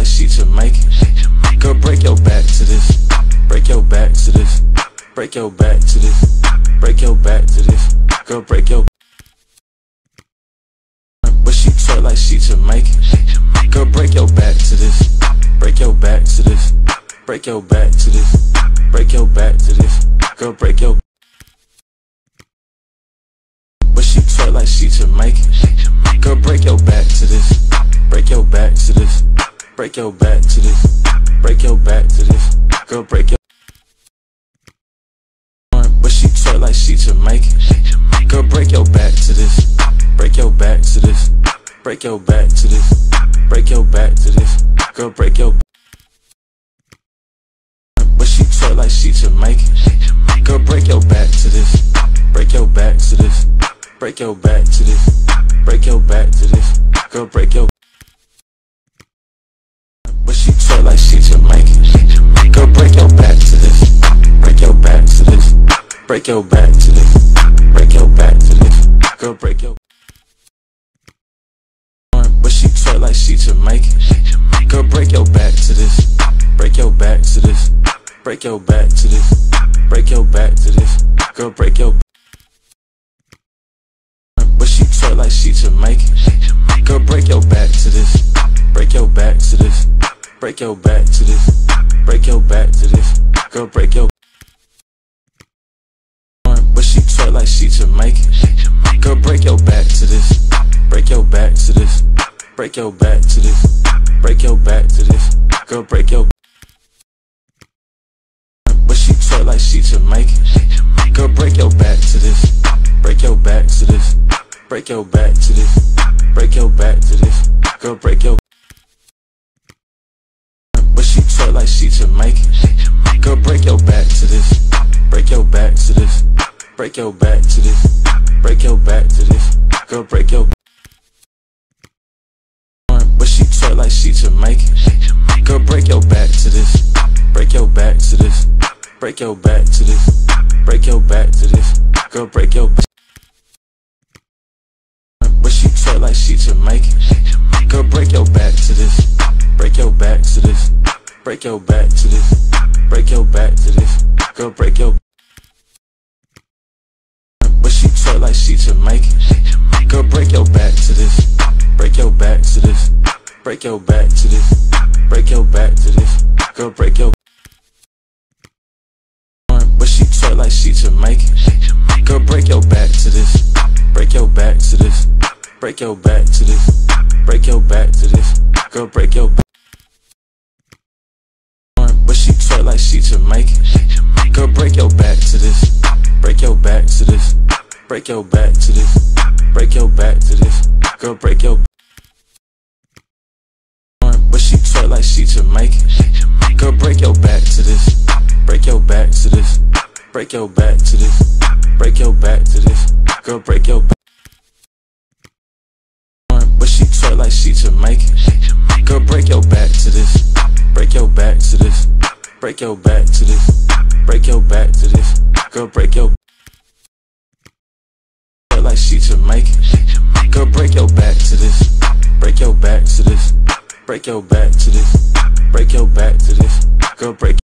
like she Jamaican. Girl, break your back to this. Break your back to this. Break your back to this. Break your back to this. Girl, break your back. But she twerk like she Jamaican. Girl, break your back to this. Break your back to this. Break your back to this. Break your back to this. Girl, break your. But she twerk like she Jamaican. Girl, break your back to this. Break your back to this. Break your back to this. Break your back to this. Girl, break your. But she twerk like she Jamaican. Girl, break your back to this. Break your back to this. Break your back to this. Break your back to this. Girl, break your. But she twerk like she Jamaican. Girl, break your back to this. Break your back to this. Break your back to this. Break your back to this. Girl, break your. But she twerk like she Jamaican. Girl, break your back to this. Break your back to this. Break your back to this. Break your back to this. Girl, break your. But she twerk like she Jamaican. Girl, break your back to this. Break your back to this. Break your back to this. Break your back to this. Girl, break your. But she twerk like she Jamaican. Girl, break your back to this. Break your back to this. Break your back to this. Break your back to this. Girl, break your. But she twerk like she Jamaican. Girl, break your back to this. Break your back to this. Break your back to this. Break your back to this. Girl, break your. But she twerk like she Jamaican. Girl, break your back to this. Break your back to this. Break your back to this. Break your back to this. Girl, break your. She twerk like she Jamaican. Girl, break your back to this. Break your back to this. Break your back to this. Break your back to this. Girl, break your. But she twerk like she Jamaican. Girl, break your back to this. Break your back to this. Break your back to this. Break your back to this. Girl, break your. But she twerk like she Jamaican. Girl, break your back to this. Break your back to this. Break your back to this. Break your back to this. Girl, break your. But she twerk like she Jamaican. Girl, break your back to this. Break your back to this. Break your back to this. Break your back to this. Girl, break your. But she twerk like she Jamaican. Girl, break your back to this. Break your back to this. Break your back to this. Break your back to this. Girl, break your back. She twerk like she Jamaican. Girl, break your back to this. Break your back to this. Break your back to this. Break your back to this. Girl, break your. But she twerk like she Jamaican. Girl, break your back to this. Break your back to this. Break your back to this. Break your back to this. Girl, break your back. But she twerk like she Jamaican. Girl, break your back to this. Break your back to this. Break your back to this. Break your back to this. Girl, break your. Twerk like she Jamaican. Girl, break your back to this. Break your back to this. Break your back to this. Break your back to this. Girl, break.